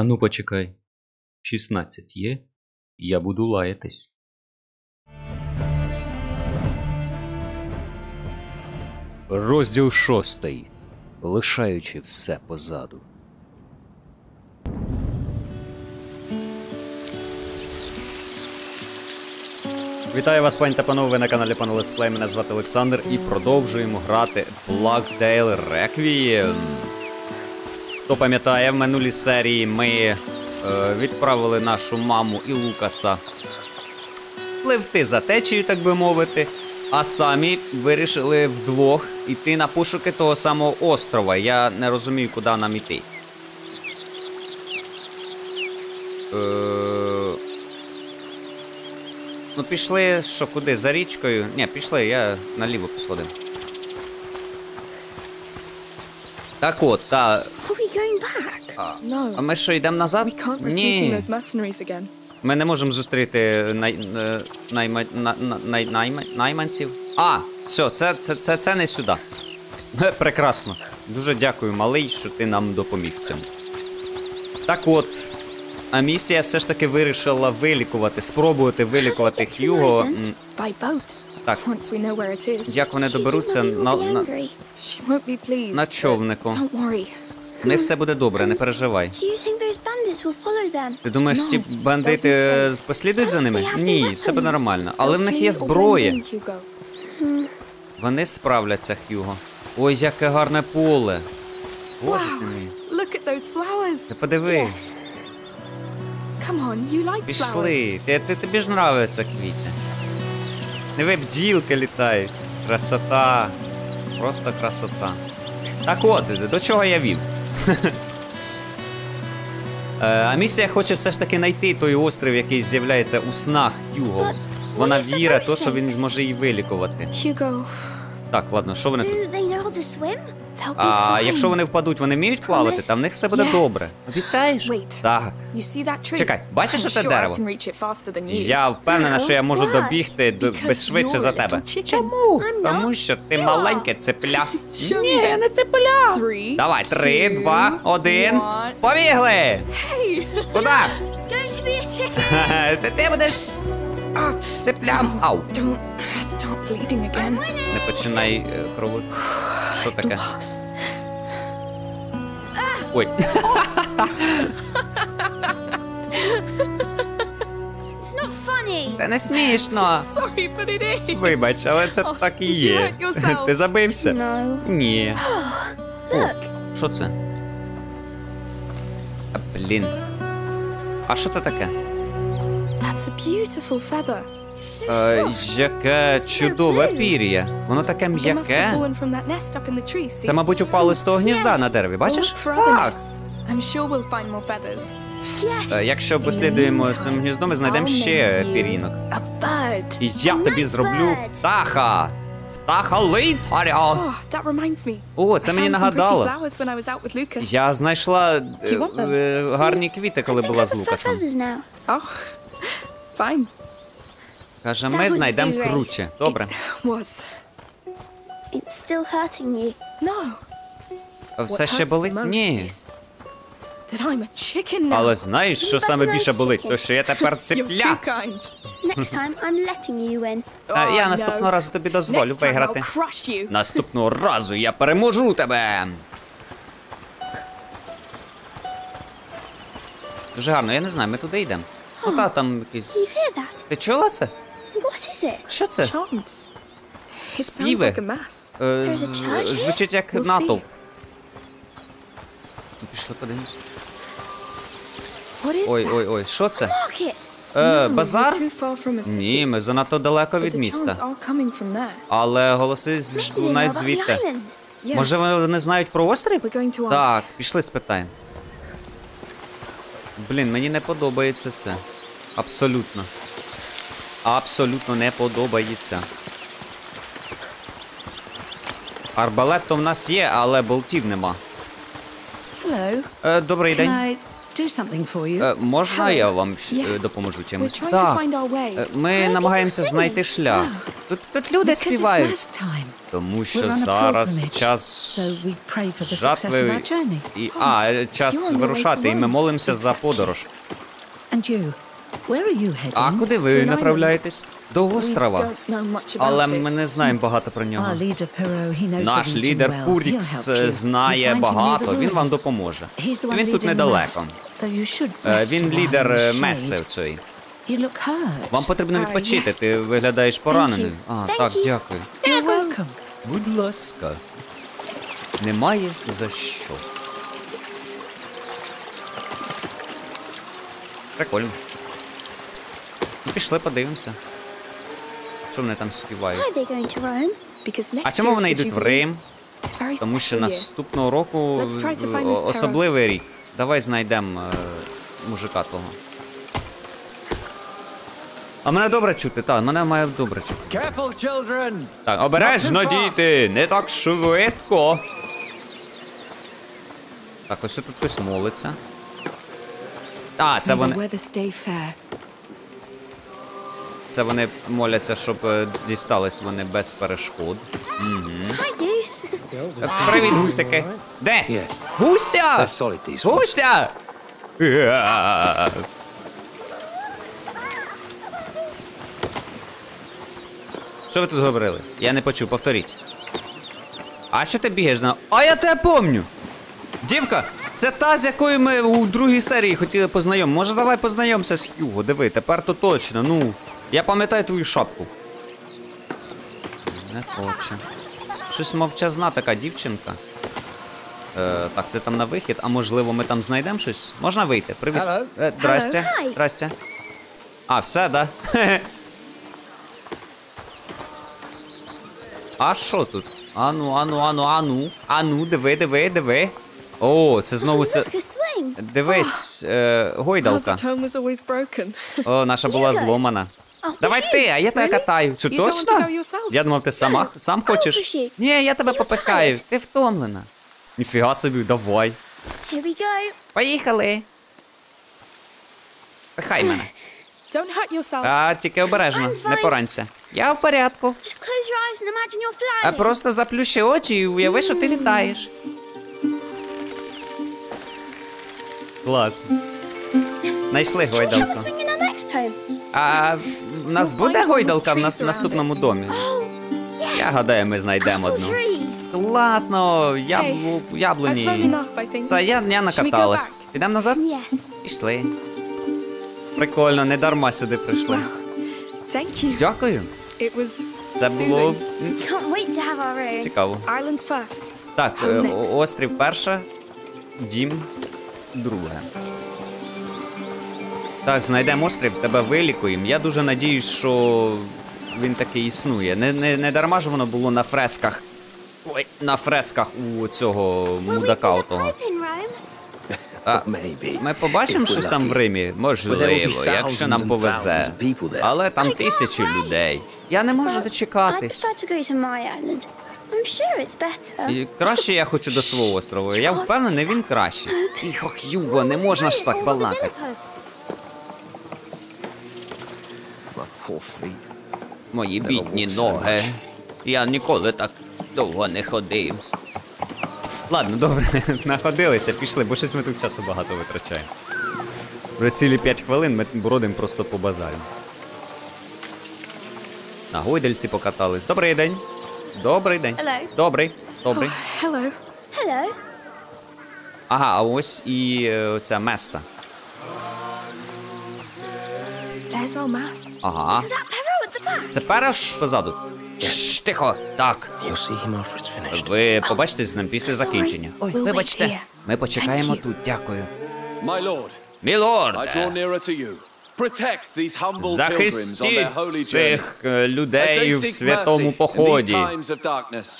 Ану почекай. 16 є? Я буду лаятись. Розділ 6. Лишаючи все позаду. Вітаю вас, пані та панове, ви на каналі Панолес Плей, мене звати Олександр, і продовжуємо грати A Plague Tale Requiem. Хто пам'ятає, в минулій серії ми відправили нашу маму і Лукаса пливти за течією, так би мовити, а самі вирішили вдвох йти на пошуки того самого острова. Я не розумію, куди нам йти. Ну пішли, що куди, за річкою? Ні, пішли, я наліво посходив. Так от, та... А ми що, йдемо назад? Ні. Ми не можемо зустріти найманців. А, все, це не сюди. Прекрасно. Дуже дякую, малий, що ти нам допоміг в цьому. Так от... Амісія все ж таки вирішила вилікувати, спробувати вилікувати Хьюго. Так. Як вони доберуться на човнику? Не все буде добре, не переживай. Ти думаєш, ті бандити послідують за ними? Ні, все буде нормально. Але в них є зброя. Вони справляться, Хьюго. Ой, яке гарне поле. Боже ти мій. Ти подивись. Пішли, тобі ж нравиться квіти. Диви, бджілки літають. Красота. Просто красота. Так от, до чого я вів? Амісія хоче все ж таки знайти той острів, який з'являється у снах Юго. Вона віра, то, що він зможе її вилікувати. Так, ладно, що вони тут? А якщо вони впадуть, вони вміють плавати, там в них все буде добре. Обіцяєш? Так. Чекай, бачиш це дерево? Я впевнена, що я можу добігти швидше за тебе. Чому? Тому що ти маленьке цепля. Ні, я не цепля. Давай, 3, 2, 1. Побігли! Куди? Це ти будеш... Цеплям. Ау. Не починай крову. Що таке? Ой. Це не смішно. Вибач, але це так і є. Ти забився? Ні. О, що це? Блін. А що це таке? Яке чудове пір'я. Воно таке м'яке. Це, мабуть, упало з того гнізда на дереві, бачиш? Так. Якщо послідуємо цим гніздом, ми знайдемо ще пір'їнок. І я тобі зроблю птаха! Птаха лицаря! О, це мені нагадало. Я знайшла гарні квіти, коли була з Лукасом. Каже, ми знайдемо круче. Добре. Все ще болить? Ні. Але знаєш, що саме більше болить? То, що я тепер цепля. Я наступного разу тобі дозволю виграти. Наступного разу я переможу тебе. Дуже гарно, я не знаю, ми туди йдемо. Ну та, там якийсь... Ти чула це? Що це? Співи. Звучить як натовп. Пішли, подивимось. Ой-ой-ой, що це? Базар? Ні, ми занадто далеко від міста. Але голоси лунають звідти. Може вони знають про острів? Так, пішли спитаємо. Блін, мені не подобається це. Абсолютно. Абсолютно не подобається. Арбалет то в нас є, але болтів нема. Добрий день. Можна я вам допоможу чимось? Так. Ми намагаємося знайти шлях. Тут люди співають. Тому що зараз час жатви і... час вирушати, і ми молимося за подорож. А куди ви направляєтесь? До острова. Але ми не знаємо багато про нього. Наш лідер Пурикс знає багато. Він вам допоможе. Він тут недалеко. Він лідер меси в цій. Вам потрібно відпочити. Ти виглядаєш пораненою. Так, дякую. Будь ласка. Немає за що. Прикольно. Пішли, подивимося. Що вони там співають? А чому вони йдуть в Рим? Тому що наступного року особливий рік. Давай знайдемо мужика того. А мене добре чути? Так, мене має добре чути. Так, обережно, діти! Не так швидко! Так, ось тут хтось молиться. А, це вони... Це вони моляться, щоб дістались вони без перешкод. Привіт, гусики. Де? Гуся! Гуся! Що ви тут говорили? Я не почув, повторіть. А що ти бігаєш за... А я тебе помню! Дівка, це та, з якою ми у другій серії хотіли познайомитися. Може, давай познайомся з Хьюго, диви, тепер то точно, ну... Я пам'ятаю твою шапку. Не хоче. Щось мовчазна така дівчинка. Так, це там на вихід, а можливо ми там знайдемо щось? Можна вийти? Привіт. Здрастя. Здрастя. А, все, да? А що тут? Ану, диви. О, це знову це... Дивись, гойдалка. О, наша була зломана. Давай ти, а я тебе катаю. Чи точно? Я думав, ти сам хочеш. Ні, я тебе попихаю. Ти втомлена. Ніфіга собі, давай. Поїхали. Пихай мене. А, тільки обережно, не поранься. Я в порядку. Просто заплющи очі і уяви, що ти літаєш. Класно. Найшли гойдалку. А в нас буде гойдалка в наступному домі? Я гадаю, ми знайдемо одну. Класно, яблуні. Це я накаталась. Підемо назад? Пішли. Прикольно, не дарма сюди прийшли. Дякую. Це було... Цікаво. Так, острів перша, дім друге. Так, знайдемо острів, тебе вилікуємо. Я дуже надіюсь, що він таки існує. Не дарма ж воно було на фресках. Ой, на фресках у цього мудака отого. Ми побачимо щось там в Римі? Можливо, якщо нам повезе. Але там тисячі людей. Я не можу дочекатись. Краще я хочу до свого острову. Я впевнений, він кращий. Тихо, Хьюго, не можна ж так балакати. Мої бідні ноги. Я ніколи так довго не ходив. Ладно, добре, находилися, пішли, бо щось ми тут часу багато витрачаємо. Вже цілі 5 хвилин ми бродимо просто по базарі. На гойдальці покатались. Добрий день. Добрий день. Добрий. Ага, а ось і оця меса. Ага. Це пера позаду. Тихо, так. Ви побачитесь з ним після закінчення. Вибачте. Ми почекаємо тут, дякую. Мілорде, захистіть цих людей в святому поході.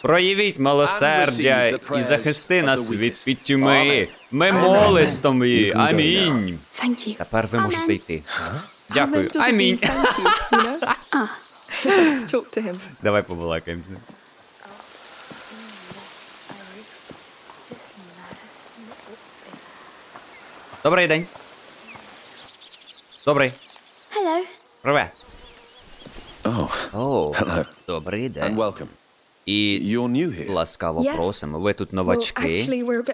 Проявіть милосердя і захисти нас від пітьми. Ми молись тобі, амінь. Тепер ви можете йти. Дякую, амінь. Давай побалакаємо з ним. Добрий день. Добрий. Hello. Привет. Hello. Добрий день. And welcome. І ласкаво просимо. Ви тут новачки?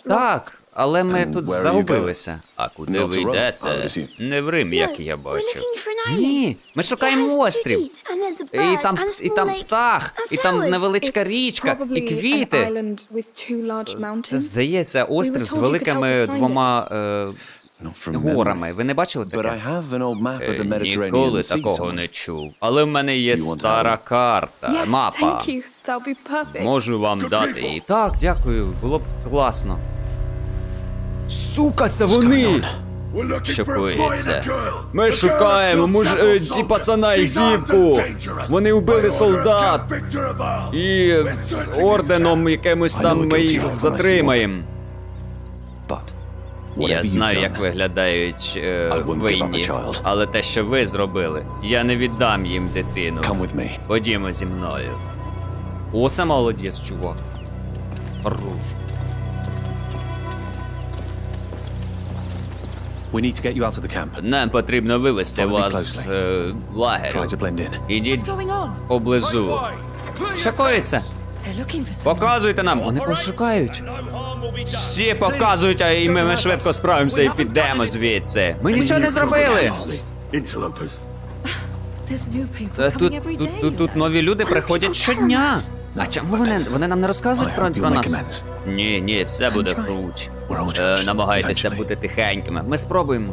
Так, але ми тут загубилися. А куди ви йдете? Не в Рим, як я бачу. Ні, ми шукаємо острів. І там птах, і там невеличка річка, і квіти. Це, здається, острів з великими двома горами. Ви не бачили таке? Ніколи такого не чув. Але в мене є стара карта, мапа. Можу вам дати її. Так, дякую, було б класно. Сука, це вони! Шокується. Ми шукаємо ті пацана і дівку. Вони вбили солдат. І з орденом якимось там ми їх затримаємо. Я знаю, як виглядають винні, але те, що ви зробили, я не віддам їм дитину. Ходімо зі мною. Оце молодець, чувак. Руж. Нам потрібно вивезти вас з лагерю. Ідіть поблизу. Шукається. Показуйте нам. Вони нас шукають. Всі показують, а і ми швидко справимося і підемо звідси. Ми нічого не зробили. Тут нові люди приходять щодня. А чому вони нам не розказують про нас? Ні, все буде круть. Намагайтеся бути тихенькими. Ми спробуємо.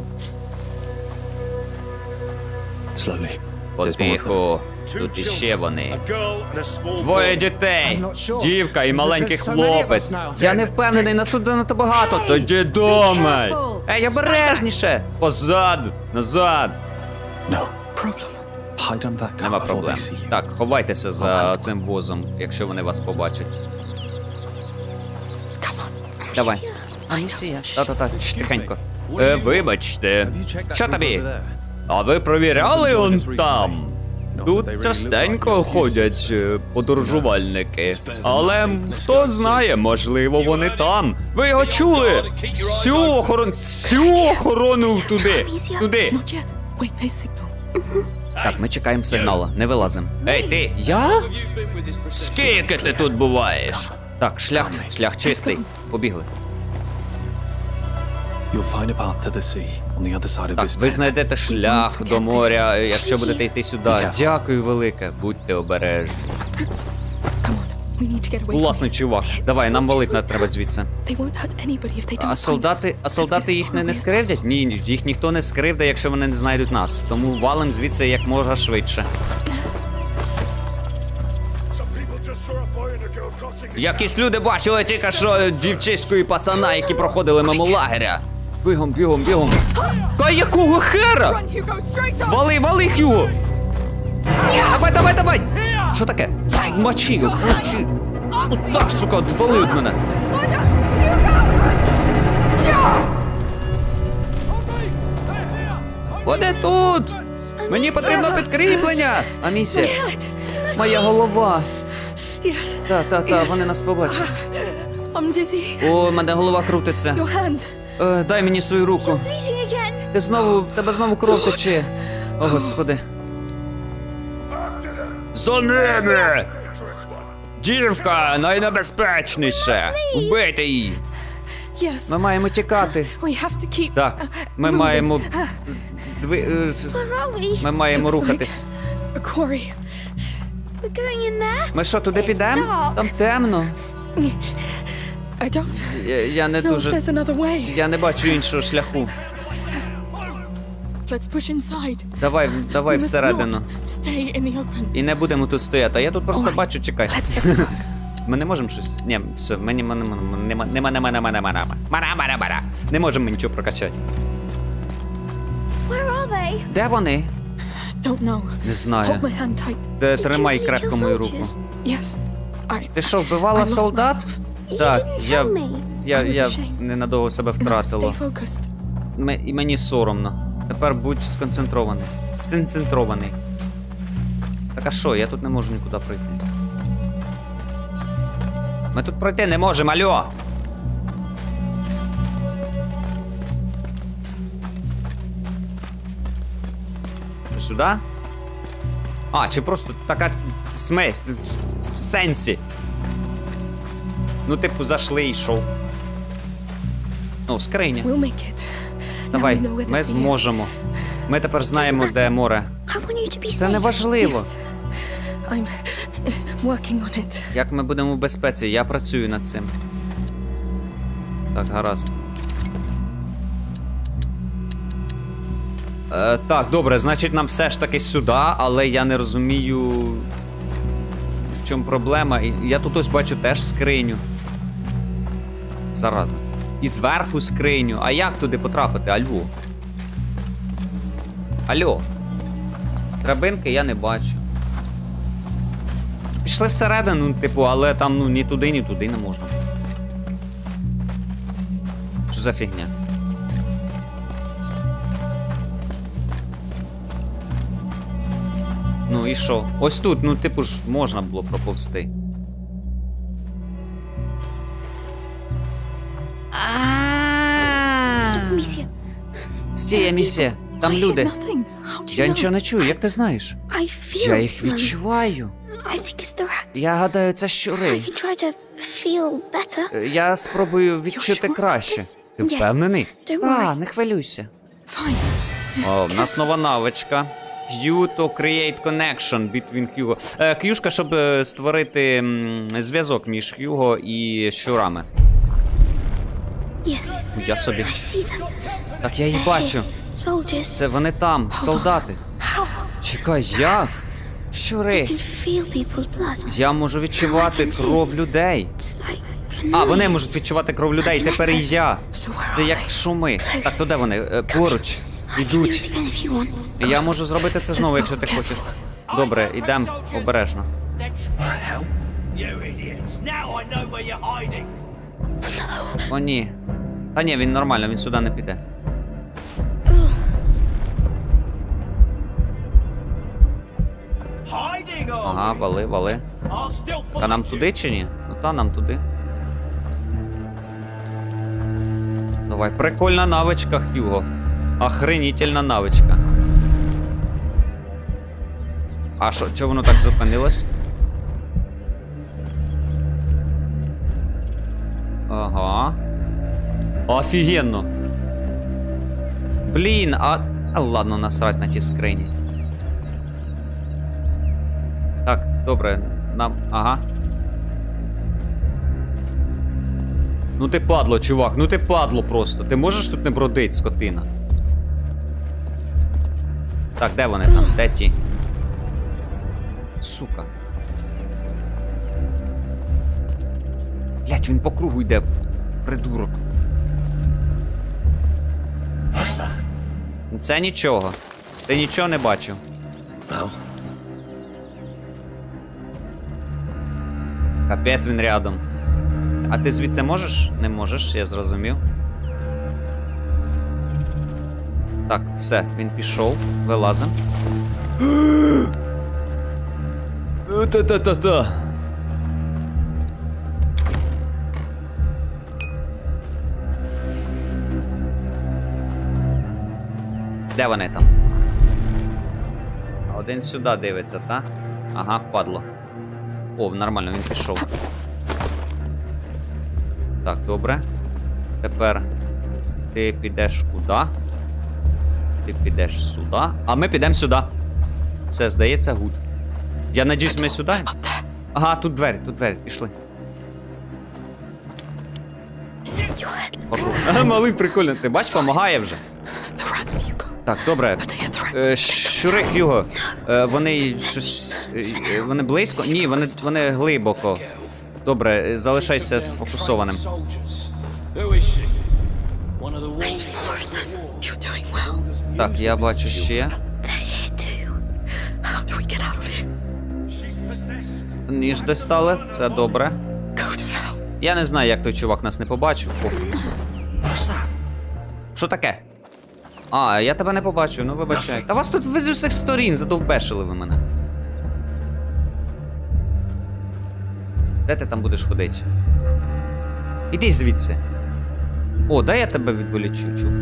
Потихо. Тут іще вони. Двоє дітей. Дівка і маленький хлопець. Я не впевнений, нас тут занадто багато. Тоді думай. Ей, обережніше. Позаду. Назад. Нема проблем. Так, ховайтеся за цим возом, якщо вони вас побачать. Давай. Амісія. Та-та-та, тихенько. Вибачте. Що тобі? А ви провіряли он там? Тут частенько ходять подорожувальники. Але хто знає, можливо, вони там. Ви його чули? Всю охорону туди. Туди. Так, ми чекаємо сигналу, не вилазимо. Ей, ти! Я? Скільки ти тут буваєш? Так, шлях чистий. Побігли. Так, ви знайдете шлях до моря, якщо будете йти сюди. Дякую велике, будьте обережні. Власний чувак, давай, нам валити треба звідси. А солдати їх не скривдять? Ні, їх ніхто не скривдає, якщо вони не знайдуть нас. Тому валим звідси як можна швидше. Якісь люди бачили тільки що дівчиську і пацана, які проходили мимо лагеря. Бігом. Та якого хера? Вали, Хьюго! Давай! Що таке? Мочи його, мочи! Отак, сука, відвали від мене! Вони тут! Мені потрібно підкріплення! Амісія! Моя голова! Та-та-та, вони нас побачили. О, в мене голова крутиться. Дай мені свою руку. В тебе знову кров тече. О, господи. За ними! Дівка найнебезпечніша! Вбити її! Ми маємо тікати. Так, ми маємо рухатись. Ми що, туди підемо? Там темно. Я не бачу іншого шляху. Давай всередину. І не будемо тут стояти. А я тут просто бачу, чекай. Ми не можемо щось? Ні, все, не можемо нічого прокачати. Де вони? Не знаю. Тримай крепко мою руку. Ти що, вбивала солдат? Так, я ненадовго себе втратила. І мені соромно. Тепер будь сконцентрований. Так, а що? Я тут не можу нікуди пройти. Ми тут пройти не можемо, алло! сюди? А, чи просто така смесь в сенсі. Ну, типу, зайшли і йшов. Ну, скриня. Давай, ми зможемо. Ми тепер знаємо, де море. Це не важливо. Як ми будемо в безпеці? Я працюю над цим. Так, гаразд. Так, добре, значить нам все ж таки сюди, але я не розумію, в чому проблема. Я тут ось бачу теж скриню. Зараза. І зверху скриню. А як туди потрапити? Альво. Алло. Драбинки я не бачу. Пішли всередину, типу, але там, ну, ні туди, ні туди не можна. Що за фігня? Ну і що? Ось тут, ну, типу ж, можна було проповзти. Стій, Амісія. Там люди. Я нічого не чую, як ти знаєш? Я їх відчуваю. Я гадаю, це щури. Я спробую відчути краще. Ти впевнений? Так, не хвилюйся. О, в нас нова навичка. Q to create connection between Hugo. К'юшка, щоб створити зв'язок між Hugo і щурами. Я собі. Так, я їх бачу. Це вони там, солдати. Чекай, я? Щури. Я можу відчувати кров людей. А, вони можуть відчувати кров людей, тепер і я. Це як шуми. Так, то де вони? Поруч. Ідуть. Я можу зробити це знову, якщо ти хочеш. Добре, йдемо обережно. О, ні. Та ні, він нормально, він сюди не піде. Ага, вали, вали. Та нам туди чи ні? Ну та нам туди. Давай, прикольна навичка, Хьюго. Охренительна навичка. А що, чого воно так зупинилось? Ага. Офігенно. Блін, а ладно, насрать на ті скрині. Так, добре, нам, ага. Ну ти падло, чувак, ну ти падло просто. Ти можеш тут не бродить, скотина? Так, де вони там? Де ті? Сука. Блять, він по кругу йде. Придурок. Це нічого. Ти нічого не бачив. Капець, він рядом. А ти звідси можеш? Не можеш, я зрозумів. Так, все, він пішов, вилазим. Та-та-та-та. Де вони там? Один сюди дивиться, та? Ага, падло. О, нормально, він пішов. Так, добре. Тепер ти підеш куди? Ти підеш сюди, а ми підемо сюди. Все, здається, гуд. Я надіюсь, ми сюди? Ага, тут двері, пішли. Малий, прикольно, ти бачиш, помагає вже. Так, добре. Щури, Хьюго, вони щось... Вони близько? Ні, вони глибоко. Добре, залишайся сфокусованим. Так, я бачу ще. Ніж дістали, це добре. Я не знаю, як той чувак нас не побачив. Що таке? А, я тебе не побачу, ну вибачай. Та вас тут з усіх сторін задовбешили ви мене. Де ти там будеш ходити? Іди звідси. О, дай я тебе відволічу, чувак.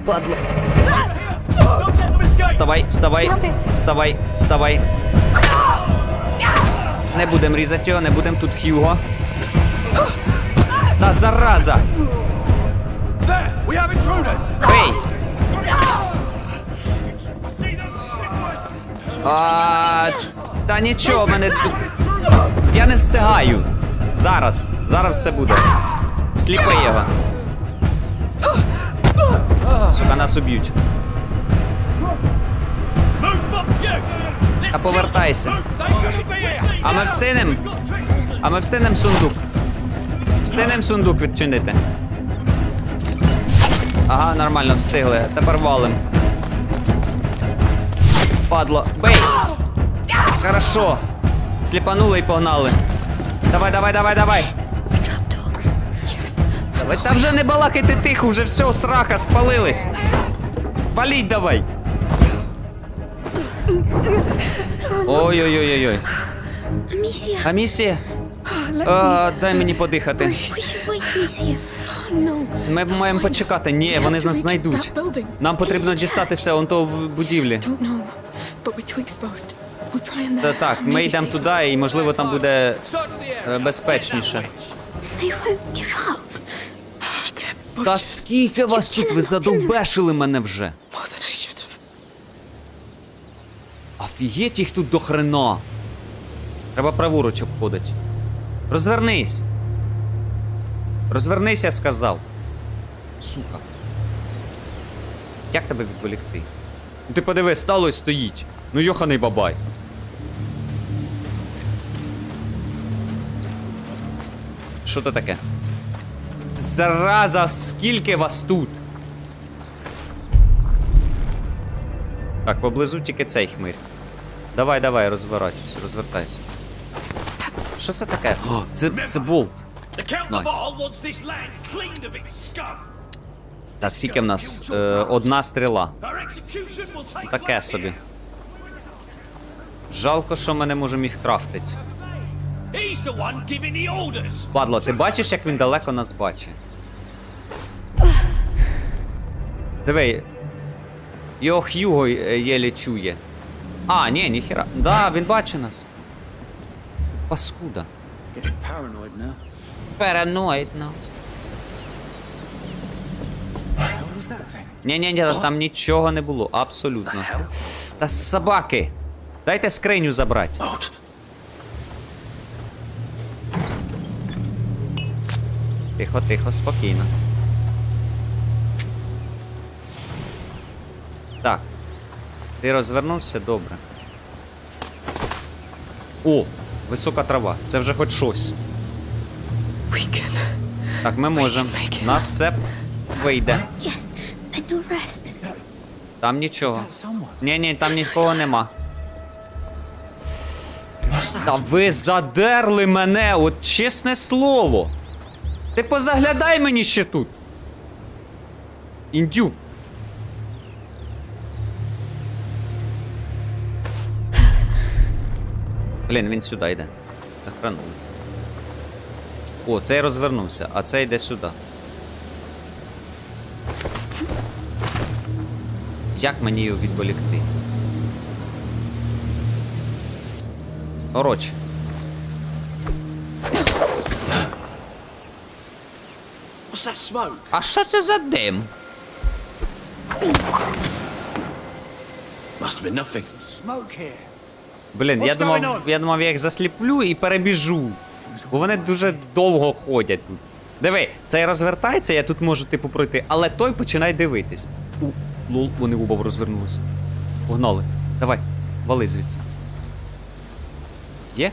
падла. Вставай, вставай, вставай, вставай. Не будемо різати його, не будемо тут Хьюго. Та зараза! Бей! Та нічого, мене тут... Я не встигаю. Зараз. Зараз все буде. Сліпи його. Сука, нас уб'ють. Та повертайся. А ми встинем? А ми встинем сундук. Встинем сундук відчинити. Ага, нормально, встигли. Тепер валим. Падло. Бей! Хорошо. Сліпанули і погнали. Давай, давай, давай, давай. Давай, та вже не балакайте тихо, вже все, сраха, спалились. Валіть давай. Ой-ой-ой-ой-ой. Амісія? Дай мені подихати. Ми маємо почекати. Ні, вони нас знайдуть. Нам потрібно дістатися он того будівлі. Так, ми йдемо туди і, можливо, там буде безпечніше. Та скільки вас тут? Ви задовбешили мене вже. Офігеть, їх тут до хрена. Треба праворуч обходити. Розвернись. Розвернись, я сказав. Сука. Як тебе відволікти? Ти подиви, стало і стоїть. Ну йоханий бабай. Що це таке? Зараза, скільки вас тут? Так, поблизу тільки цей хмир. Давай, давай, розвертайся. Що це таке? О, це болт. Найс. Так, скільки в нас? Одна стріла. Таке собі. Жалко, що ми не можемо їх крафтити. Падло, ти бачиш, як він далеко нас бачить? Диви. Його Хьюго єлі чує. А, ні, ніхера. Да, він бачить нас. Паскуда. Параноїдно. Ні-ні-ні, там нічого не було. Абсолютно. Та собаки. Дайте скриню забрати. Тихо, тихо, спокійно. Так. Ти розвернувся? Добре. О, висока трава. Це вже хоч щось. Так, ми можемо. У нас все вийде. Там нічого. Ні-ні, там нікого нема. Та ви задерли мене, от чесне слово. Ти позаглядай мені ще тут. Індюк. Блін, він сюди йде. Захранув. О, цей розвернувся, а цей йде сюди. Як мені його відволікти? Коротше. А що це за дим? Блін, я думав, я їх засліплю і перебіжу. Бо вони дуже довго ходять тут. Диви, цей розвертається, я тут можу типу пройти, але той починає дивитись. Лол, вони оба розвернулися. Погнали. Давай, вали звідси. Є?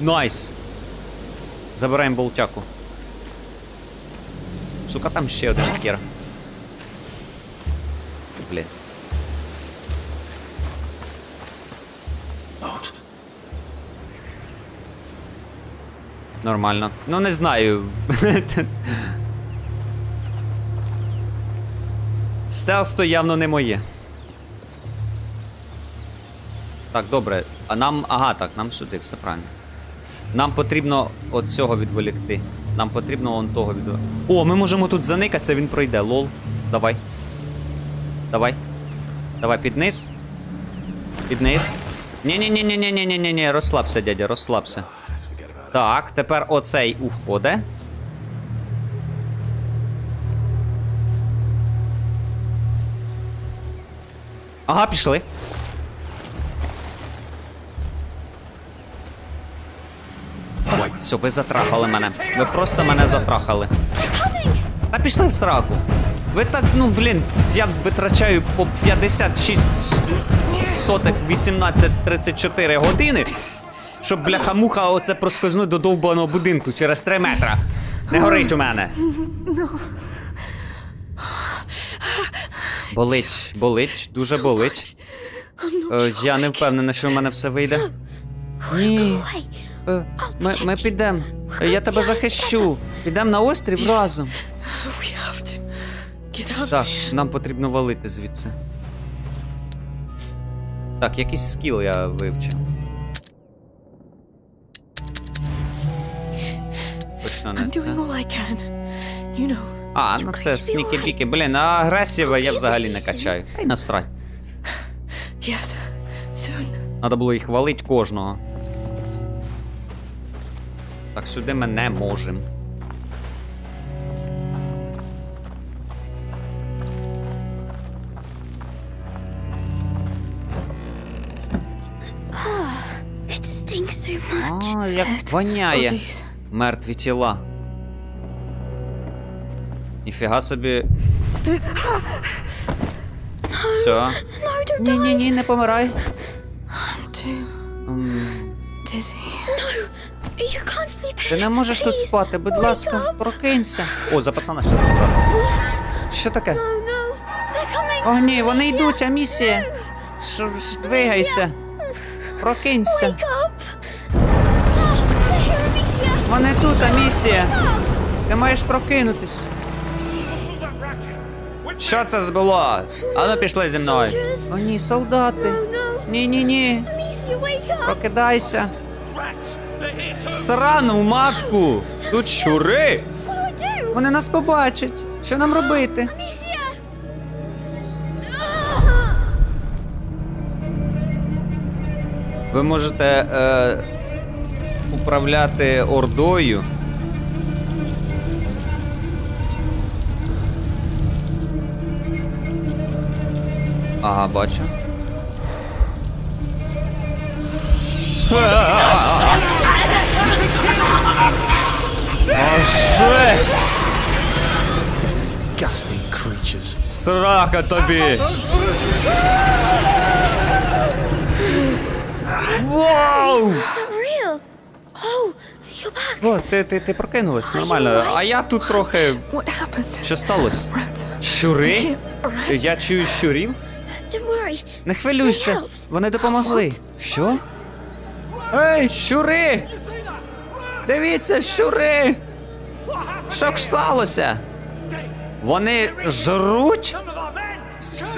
Найс! Забираємо болтяку. Сука, там ще один хер. Блін. Нормально. Ну, не знаю. Стелсто явно не моє. Так, добре. А нам... Ага, так, нам сюди, все правильно. Нам потрібно от цього відволікти. Нам потрібно он того відволікти. О, ми можемо тут заникатися, він пройде, лол. Давай. Давай. Давай, під низ. Під низ. Ні-ні-ні-ні-ні-ні-ні-ні. Розслабся, дядя, розслабся. Так, тепер оцей уходить. Ага, пішли. Все, ви затрахали мене. Ви просто мене затрахали. Та пішли в сраку. Ви так, ну, блін, я витрачаю по 56,18,34 години, щоб бляха-муха оце проскользнути до довбаного будинку через 3 метра. Не горить у мене. Болить, болить, дуже болить. Я не впевнена, що в мене все вийде. Ні. Ми підемо. Я тебе захищу. Підемо на острів разом. Так, нам потрібно валити звідси. Так, якийсь скіл я вивчив. Точно не це. А, ну це сніки-біки. Блін, а агресіва я взагалі не качаю. Та й насрать. Надо було їх валити кожного. Так, сюди ми не можемо. О, як воняє. Мертві тіла. Ніфіга собі. Все. Ні-ні-ні, не помирай. Ти не можеш тут спати, будь ласка, прокинься. О, за пацана щось забрали. Що таке? О, ні, вони йдуть, Амісія. Двигайся. Прокинься. Вони тут, Амісія. Ти маєш прокинутись. Що це було? А ну пішли зі мною. О, ні, солдати. Ні-ні-ні. Прокидайся. Срану матку! Тут щури! Вони нас побачать! Що нам робити? Ви можете управляти ордою. Ага, бачу. Жесть! Срака тобі! Вау! О, ти прокинулась, нормально. А я тут трохи... Що сталося? Щури? Я чую щурів? Не хвилюйся, вони допомогли. Що? Ей, щури! Дивіться, щури! Що сталося? Вони жруть?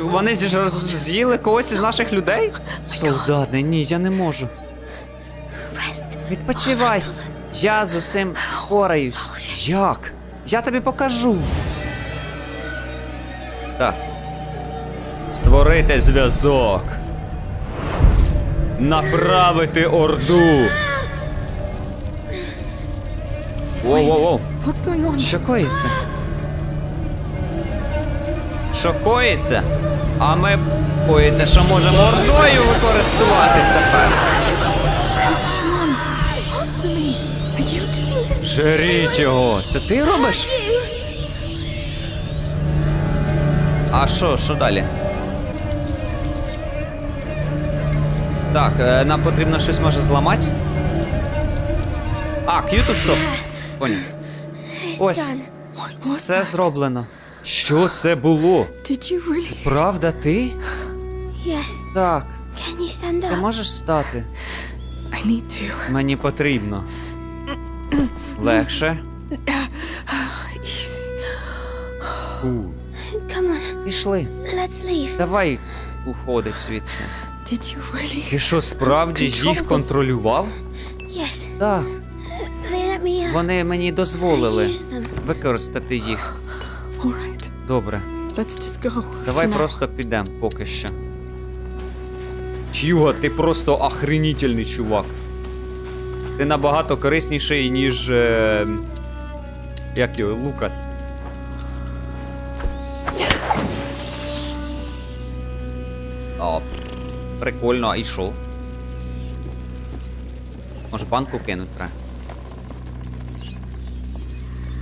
Вони з'їли когось із наших людей? Солдати, ні, я не можу. Відпочивай. Я з усім впораюсь. Як? Я тобі покажу. Так. Створити зв'язок. Направити орду. Воу-воу-воу. Що коїться? Що коїться? А ми боїться, що можемо ордою використовуватись тепер. Жріть його. Це ти робиш? А що? Що далі? Так, нам потрібно щось може зламати. А, к'юту стоп. Понял. Ось. Все зроблено. Що це було? Справда ти? Так. Ти можеш встати? Мені потрібно. Легше. Пішли. Давай уходить звідси. Ти що, справді їх контролював? Так. Вони мені дозволили використати їх. Добре. Давай просто підемо поки що. Хьюго, ти просто охренітельний чувак. Ти набагато корисніший, ніж... як його, Лукас. О, прикольно, а і шо? Може банку кинуть треба?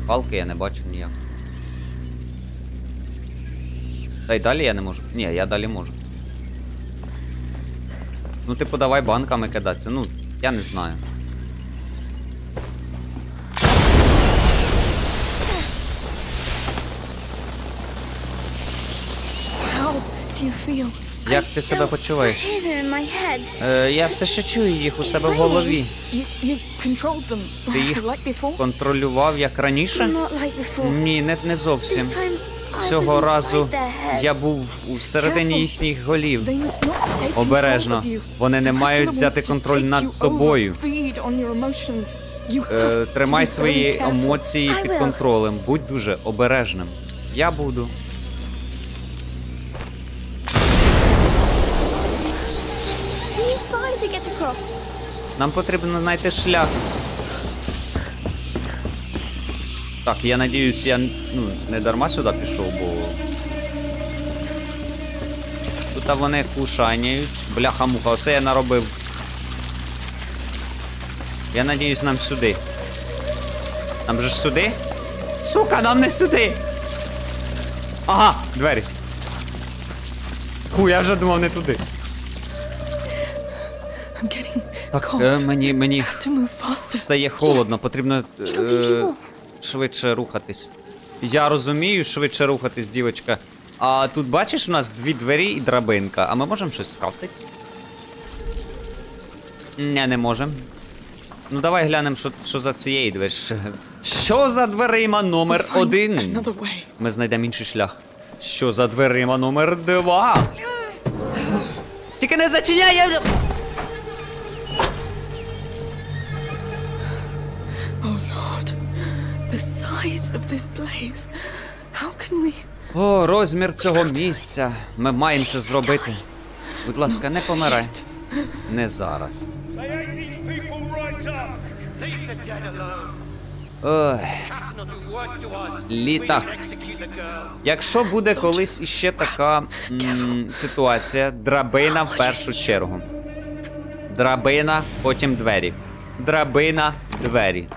Палки я не бачу ніяк. Та й далі я не можу. Ні, я далі можу. Ну типу давай банками кидатися. Ну, я не знаю. Як ти себе почуваєш? Я все ще чую їх у себе в голові. Ти їх контролював як раніше? Ні, не зовсім. Цього разу я був у середині їхніх голів. Обережно. Вони не мають взяти контроль над тобою. Тримай свої емоції під контролем. Будь дуже обережним. Я буду. Нам потрібно знайти шлях. Так, я надіюсь, я не дарма сюди пішов, бо... Тут вони кушаняють. Бляха-муха, оце я наробив. Я надіюсь, нам сюди. Нам же ж сюди? Сука, нам не сюди! Ага, двері. Ху, я вже думав не туди. Так, мені стає холодно, потрібно швидше рухатись. Я розумію, швидше рухатись, дівчинка. А тут, бачиш, у нас дві двері і драбинка. А ми можемо щось скрафтити? Не можемо. Ну давай глянемо, що за цієї двері. Що за дверима номер 1? Ми знайдемо інший шлях. Що за дверима номер 2? Тільки не зачиняй, я... О, розмір цього місця. Ми маємо це зробити. Будь ласка, не помирай. Не зараз. Ой. Літак. Якщо буде колись іще така ситуація, драбина в першу чергу. Драбина, потім двері. Драбина, двері.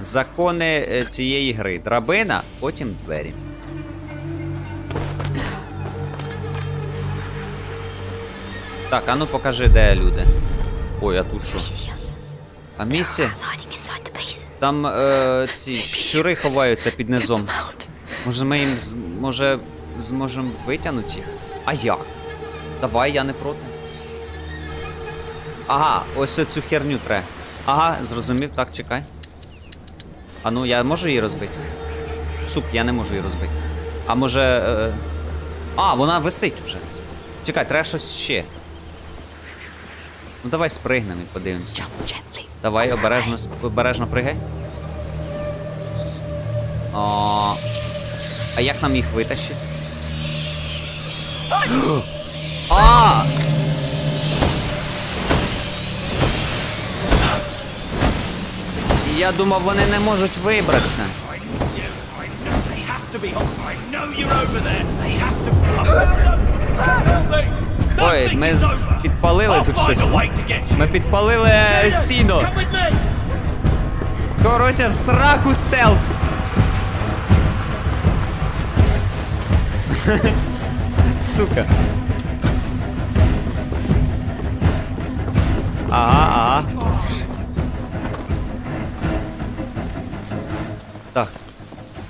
Закони цієї гри. Драбина, потім двері. Так, а ну покажи, де люди. Ой, а тут що? Амісія? Там ці щури ховаються під низом. Може ми їм зможемо витягнути їх? А як? Давай, я не проти. Ага, ось цю херню треба. Ага, зрозумів, так, чекай. А ну, я можу її розбити? Суп, я не можу її розбити. А може... А, вона висить вже. Чекай, треба щось ще. Ну давай спригнемо і подивимося. Давай, обережно пригай. А як нам їх витащити? А! Я думав, вони не можуть вибратися. Ой, ми підпалили тут щось. Ми підпалили сіно. Короче, в сраку стелс. Сука. Ага. Так,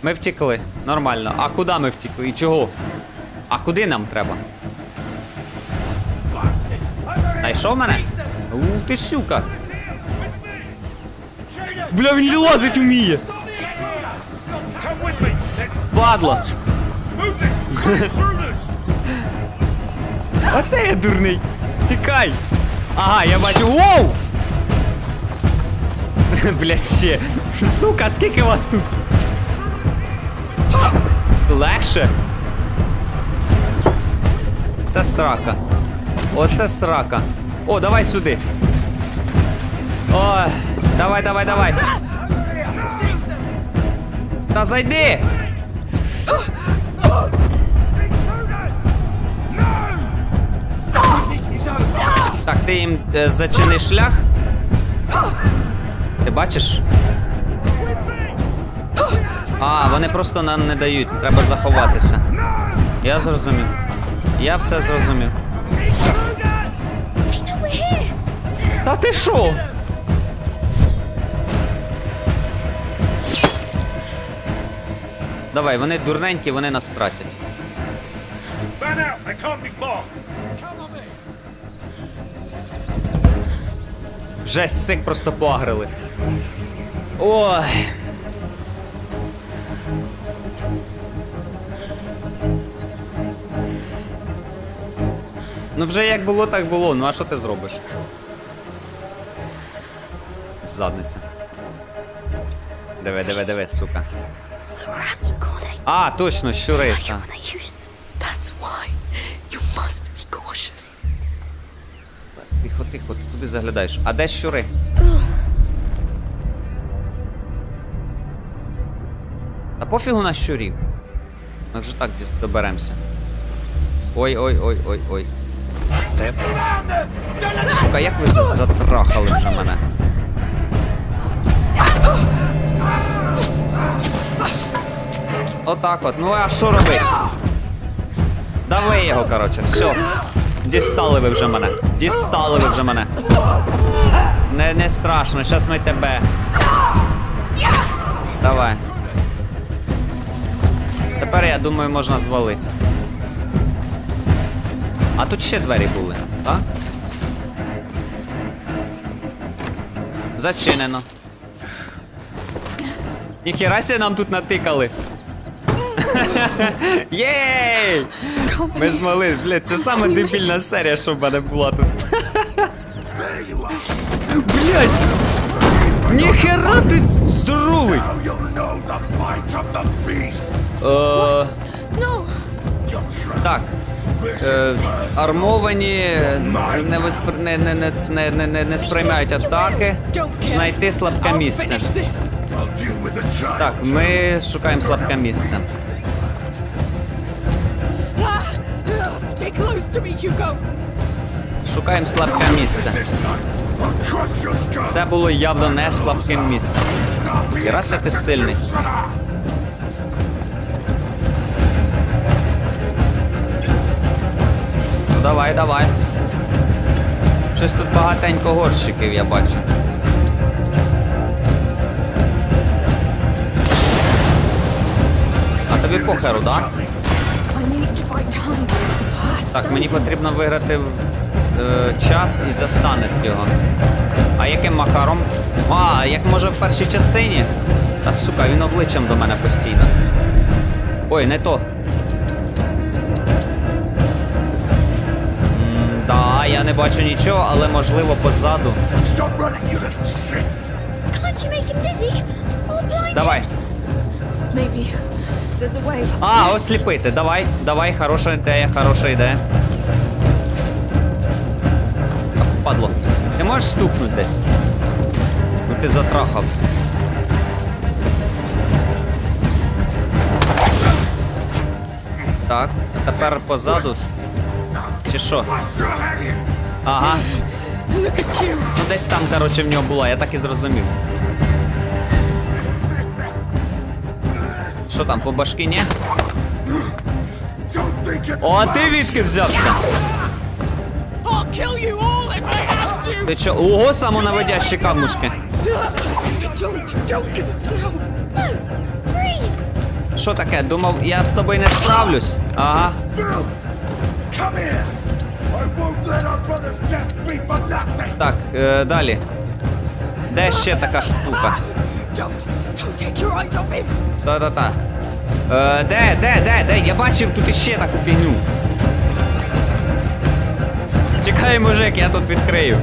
ми втікли, нормально. А куди ми втікли і чого? А куди нам треба? Найшов мене? У, ти сюка. Бля, він лазить уміє. Падло. Оце я дурний. Тікай. Ага, я бачу. Воу! Блять, ще. Сука, скільки вас тут? Легше? Це срака. Оце срака. О, давай сюди. О, давай, давай, давай. Та зайди! Так, ти їм зачини шлях. Ти бачиш? А, вони просто нам не дають. Треба заховатися. Я зрозумів. Я все зрозумів. Та ти шо? Давай, вони дурненькі, вони нас втратять. Жесть, всіх просто погрили. Ой. Ну вже як було, так було. Ну а що ти зробиш? Задниця. Диви, диви, диви, сука. А, точно, щури. Тихо, тихо, ти туди заглядаєш. А де щури? Та пофігу на щурів. Ми вже так доберемося. Ой-ой-ой-ой-ой. Сука, як ви затрахали вже мене? Отак от. Ну а що робити? Давай його, коротше. Все. Дістали ви вже мене. Дістали ви вже мене. Не страшно. Щас ми тебе. Давай. Тепер, я думаю, можна звалити. А тут ще двері були, так? Зачинено. Ніхіра сі нам тут натикали. Єй! Ми змогли, блядь, це саме дебільна серія, що в мене була тут. Блядь! Ніхера ти здоровий! Так. Армовані, не сприймають атаки, знайти слабке місце. Так, ми шукаємо слабке місце. Шукаємо слабке місце. Це було явно не слабким місцем. І раз я ти сильний. Давай, давай. Щось тут багатенько горщиків, я бачу. А тобі похеру, так? Так, мені потрібно виграти час і застануть його. А яким макаром? А, як може в першій частині? Та сука, він обличчям до мене постійно. Ой, не то. Та, я не бачу нічого, але можливо позаду. Давай. А, осліпити, давай, давай, хороша ідея, хороша ідея. Падло, ти можеш стукнути десь? Ну ти затрахав. Так, а тепер позаду. Чи що? Ага. Ну десь там, коротше, в нього була, я так і зрозумів. Що там, по башки, ні? О, а ти відки взявся? Ти чо? Ого, самонаводящі камушки. Що таке? Думав, я з тобою не справлюсь? Ага. Так, далі. Де ще така штука? Та-та-та. Де? Я бачив тут іще таку фігню. Чекай, мужик, я тут відкрию.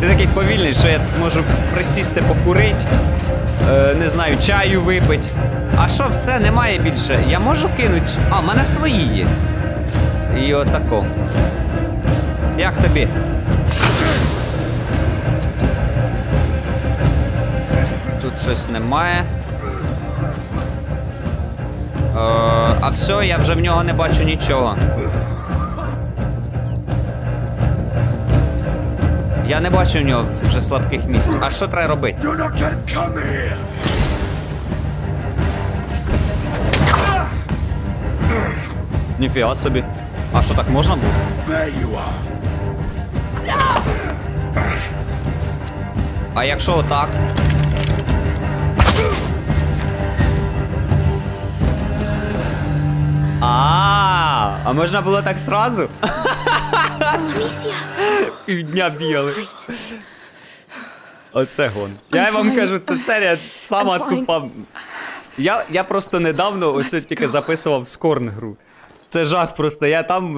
Ти такий повільний, що я можу присісти покурити, не знаю, чаю випити. А що, все, немає більше. Я можу кинути? А, в мене свої є. І отако. Як тобі? Тут щось немає. А все, я вже в нього не бачу нічого. Я не бачу в нього вже слабких місць. А що треба робити? Ніфіга собі. А що, так можна було? А якщо отак? А можна було так сразу? Амісія! Півдня бігали. Оце гон. Я вам кажу, ця серія сама тупа. Я просто недавно ось тільки записував Скорн гру. Це жах просто. Я там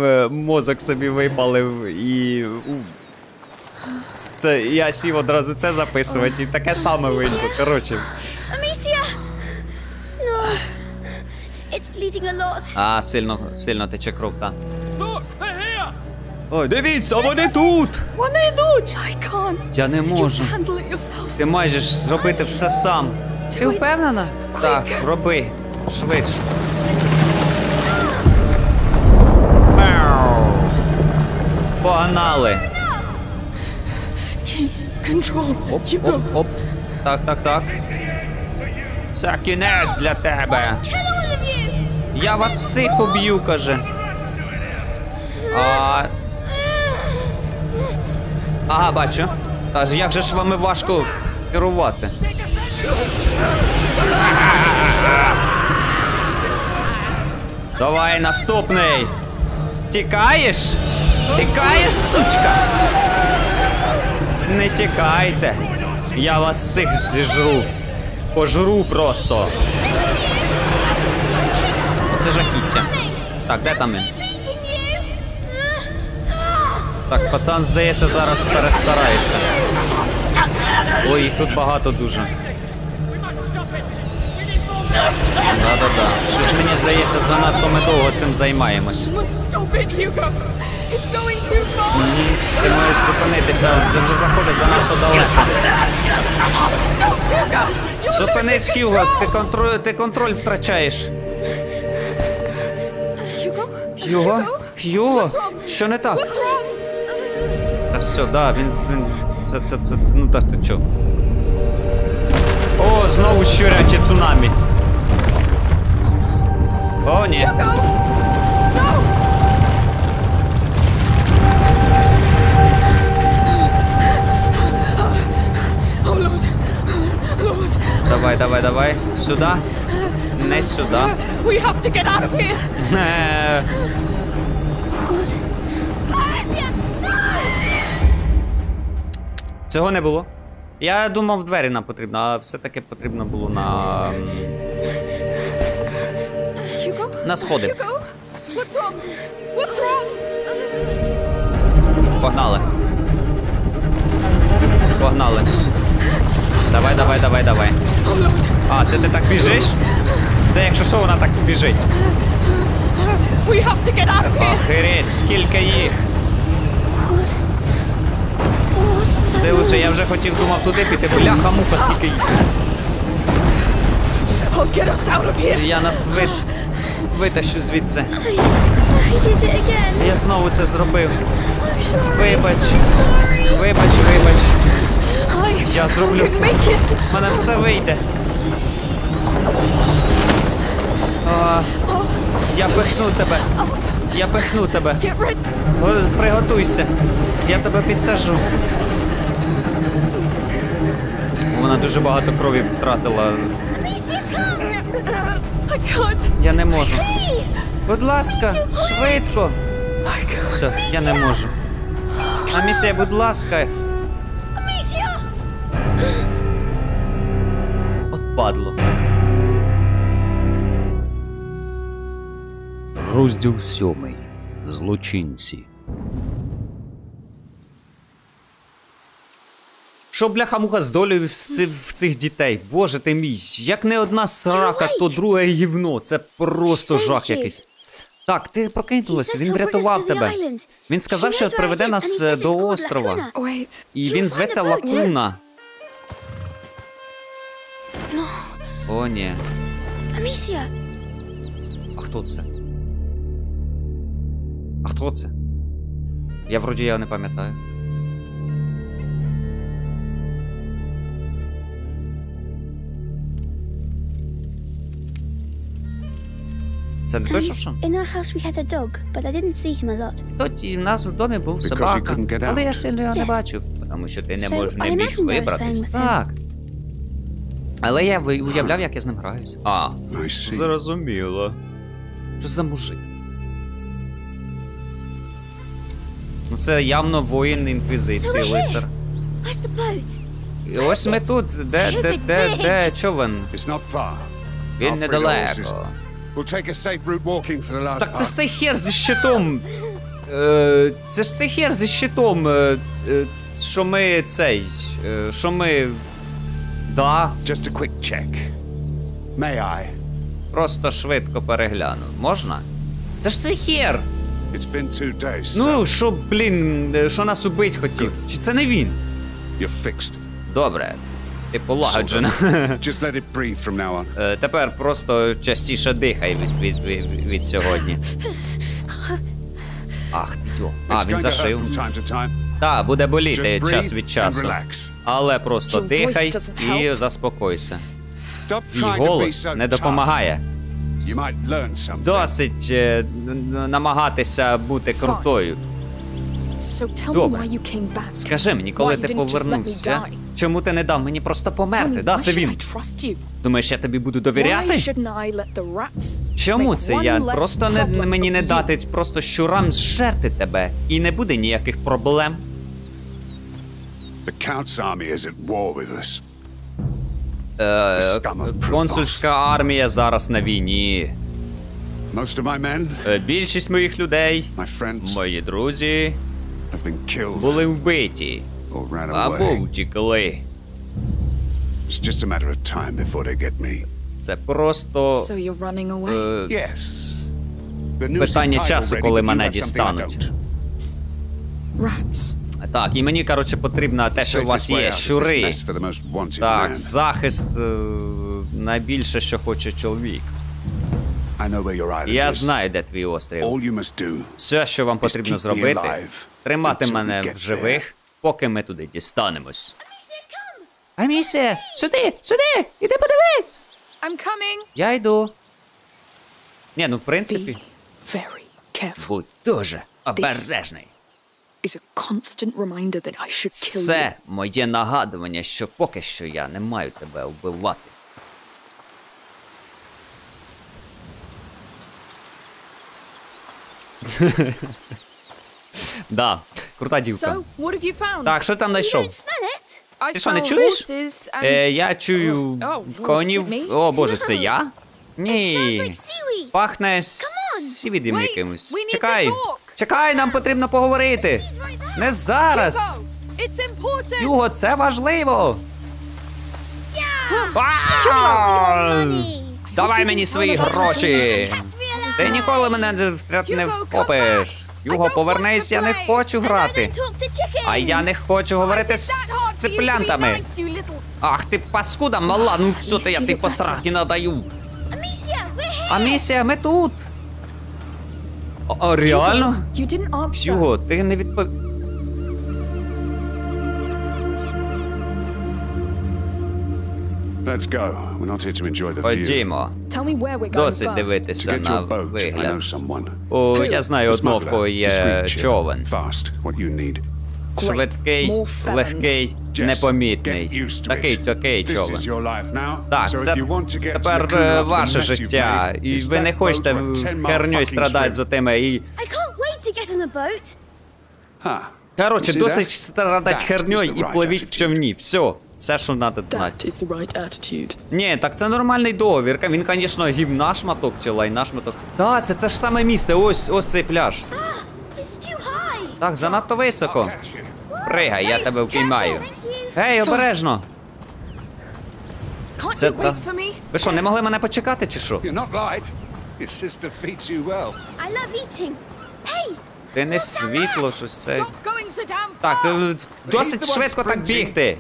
мозок собі випалив і... Це, я сів одразу це записувати і таке саме вийшло. Коротше. Амісія! No. It's bleeding a lot. А, сильно, сильно тече кров, так. Ой, дивіться, вони тут! Вони йдуть! Я не можу. Ти маєш зробити все сам. Ти впевнена? Так, роби. Швидше. Погнали. Оп, оп, оп. Так, так, так. Це кінець для тебе. Я вас всіх уб'ю, каже. Ага, бачу. Та як же ж вами важко керувати? Давай, наступний. Тікаєш? Тікаєш, сучка? Не тікайте. Я вас всіх зіжру. Пожру просто. Оце жахіття. Так, де там я? Так, пацан, здається, зараз перестарається. Ой, їх тут багато дуже. Да-да-да. Щось мені здається, занадто ми довго цим займаємось. Ти маєш зупинитися, це вже заходить занадто далеко. Зупинись, Хьюго, ти контроль втрачаєш. Хьюго? Хьюго? Що не так? Та все, да, він... Це, ну так, ти чо? О, знову щуряче цунамі. О, ні. Давай, давай, давай. Сюда. Не сюда. Цього не було. Я думав, двері нам потрібно, а все-таки потрібно було на сходи. Погнали. Погнали. Давай, давай, давай, давай. А, це ти так біжиш? Це якщо що, вона так біжить. Охереть, скільки їх. Де лучше, я вже хотів, думав туди піти. Бляха-муха, скільки їх. Я нас витащу звідси. Я знову це зробив. Вибач. Вибач, вибач. Я зроблю це. В мене все вийде. Я пихну тебе. Я пихну тебе. Приготуйся. Я тебе підсажу. Вона дуже багато крові втратила. Я не можу. Будь ласка, швидко. Все, я не можу. Амісія, будь ласка. От падло. Розділ 7. Злочинці. Що бляха-муха здолював в цих дітей? Боже ти мій, як не одна срака, то друге гівно. Це просто жах якийсь. Так, ти прокинулася, він врятував тебе. Він сказав, що приведе нас до острова. І він зветься Лакуна. О, ні. Амісія! А хто це? А хто це? Я вроді його не пам'ятаю. Це не той, що? Тоді в нас в домі був собака, але я сильно його не бачив, тому що ти не міг вибратись. Так. Але я уявляв, як я з ним граюся. А, зрозуміло. Що за мужик? Ну це явно воїн інквізиції, лицар. І ось ми тут. Де човен? Він недалеко. Так це ж цей хер зі щитом. Це ж цей хер зі щитом. Що ми цей... Що ми... Да. Просто швидко перегляну. Можна? Це ж цей хер! Ну, що, блін, що нас убить хотів? Чи це не він? Добре. Ти полагоджена. Тепер просто частіше дихай від сьогодні. Ах, йо. А, він зашив. Так, буде боліти час від часу. Але просто дихай і заспокойся. І голос не допомагає. Досить намагатися бути крутою. Добре. Скажи мені, коли ти повернувся, чому ти не дав мені просто померти? Да, це він. Думаєш, я тобі буду довіряти? Чому це я? Просто мені не дати просто щурам зжерти тебе, і не буде ніяких проблем. Консульська армія зараз на війні. Більшість моїх людей, мої друзі, були вбиті або втікли. Це просто питання часу, коли мене дістануть. Так, і мені, коротше, потрібно те, що у вас є, щури. Так, захист найбільше, що хоче чоловік. Я знаю, де твій острів. Все, що вам потрібно зробити, тримати мене в живих, поки ми туди дістанемось. Амісія, сюди, сюди, іди подивись! Я йду. Ні, ну в принципі, будь дуже обережний. Це моє нагадування, що поки що я не маю тебе вбивати. Да, крута дівка. Так, що ти там знайшов? Ти що, не чуєш? Я чую конів. О, боже, це я? Ні, пахне сівідим якимось. Чекай, чекай, нам потрібно поговорити. Не зараз. Юго, це важливо. Давай мені свої гроші. Ти ніколи мене не вхопиш. Юго, повернись, я не хочу грати. А я не хочу говорити з циплянтами. Ах, ти паскуда мала, ну все-то я ти посрахи надаю. Амісія, ми тут. О, реально? Юго, ти не відповів. Ходімо. Досить дивитися на вигляд. О, я знаю одного, в кого є човен. Швидкий, легкий, непомітний. Такий човен. Так, це тепер ваше життя. І ви не хочете в херню страдати з отими і... Короче, досить страдати херньою і пливіть в човні. Все. Все, що треба знати. Ні, так це нормальний договір. Він, звісно, гівна шматок чи лайна шматок. Так, це ж саме місце. Ось цей пляж. Так, занадто високо. Пригай, я тебе впіймаю. Гей, обережно! Це та... Ви що, не могли мене почекати, чи що? Ти не світло, щось це... Так, це досить швидко так бігти.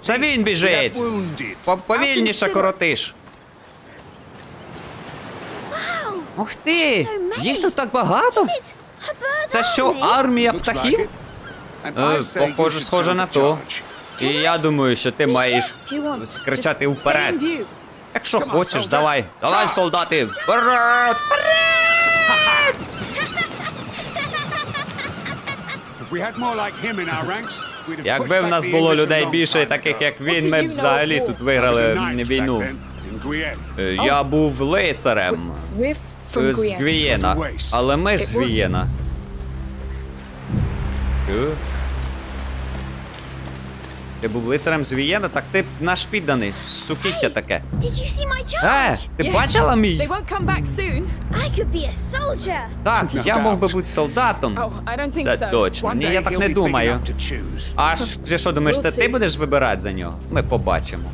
Це він біжить. Повільніше, коротиш. Ух ти! Їх тут так багато? Це що, армія птахів? Похоже, схоже на то. І я думаю, що ти маєш кричати вперед. Якщо хочеш, давай. Давай, солдати! Вперед! Вперед! Якби в нас було людей більше, таких як він, ми б взагалі тут виграли війну. Я був лицарем з Гвиена, але ми ж з Вієнна. Ти був лицарем з Вієнна, так ти наш підданий, сукіття таке. Ти бачила мій? Так, я мог би бути солдатом. Це точно. Ні, я так не думаю. А ти що думаєш, це ти будеш вибирати за нього? Ми побачимо.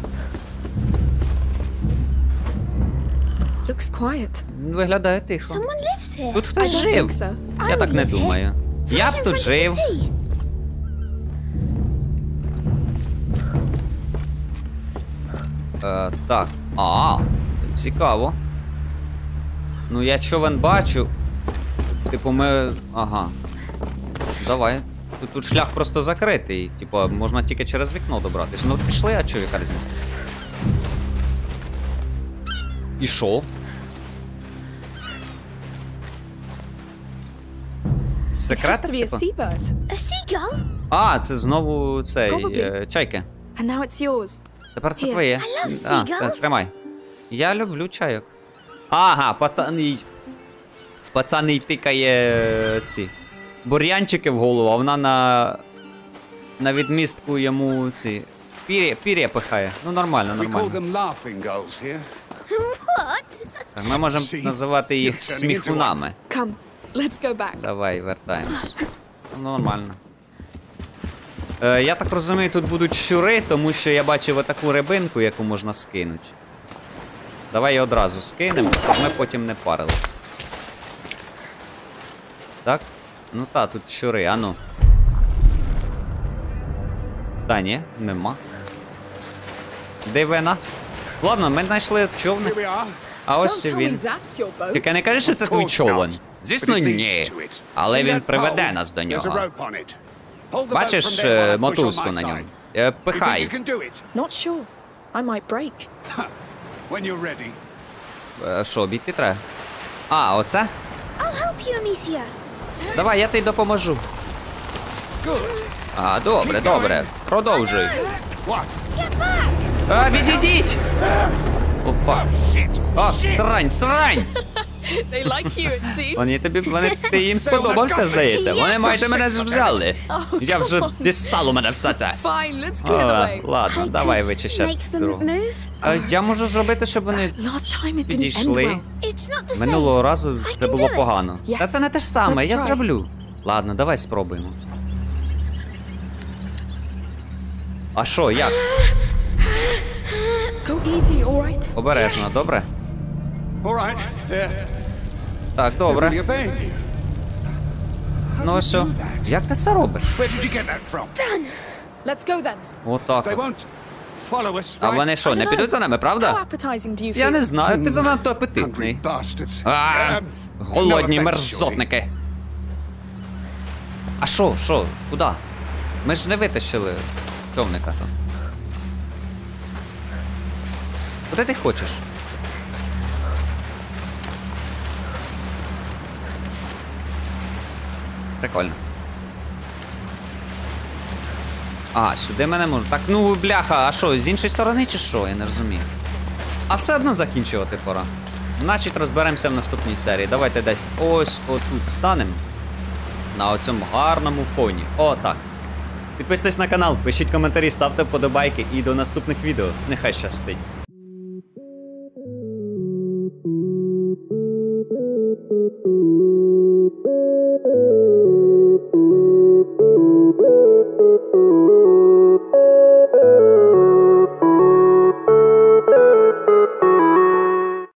Виглядає тихо. Тут хтось жив. Я так не думаю. Я б тут жив. Так. Цікаво. Ну, я човен бачу. Типу, ми... Ага. Давай. Тут шлях просто закритий. Типу, можна тільки через вікно добратися. Ну, пішли, а чого яка різниця? І шо? Секрет? А, це знову цей... чайки. Тепер це твоє. Тримай. Я люблю чайок. Ага, пацан... Пацан їй тикає ці... бур'янчики в голову, а вона на... на відмістку йому ці... пір'я пихає. Ну нормально, нормально. Так, ми можемо називати їх сміхунами. Давай, вертаємось. Ну нормально. Я так розумію, тут будуть щури, тому що я бачив отаку рибинку, яку можна скинути. Давай її одразу скинемо, щоб ми потім не парилися. Так? Ну та, тут щури, а ну. Та ні, нема. Дивина. Ладно, ми знайшли човни. А ось і він. Тільки не кажи, що це твій човен. Звісно, ні. Але він приведе нас до нього. Бачиш мотузку на ньому? Пихай. Що, обійти треба? А, оце? Давай, я тобі допоможу. А, добре, добре. Продовжуй. А, відійдіть! О, фак. О, срань, срань! Ти їм сподобався, здається. Вони майже мене взяли. Я вже дістав у мене все це. Ладно, давай вичищати другу. Я можу зробити, щоб вони підійшли. Минулого разу це було погано. Та це не те ж саме, я зроблю. Ладно, давай спробуємо. А що, як? Обережно, добре? Так, добре. Ну ось. Як ти це робиш? Отак от. А вони що, не підуть за нами, правда? Я не знаю, ти занадто апетитний. Ааа, голодні мерзотники. А що, що, куди? Ми ж не витащили човника там. Куди ти хочеш? Прикольно. А, сюди мене можна. Так, ну, бляха, а що, з іншої сторони чи що? Я не розумію. А все одно закінчувати пора. Значить, розберемося в наступній серії. Давайте десь ось отут станемо. На оцьому гарному фоні. О, так. Підписуйтесь на канал, пишіть коментарі, ставте вподобайки і до наступних відео. Нехай щастить.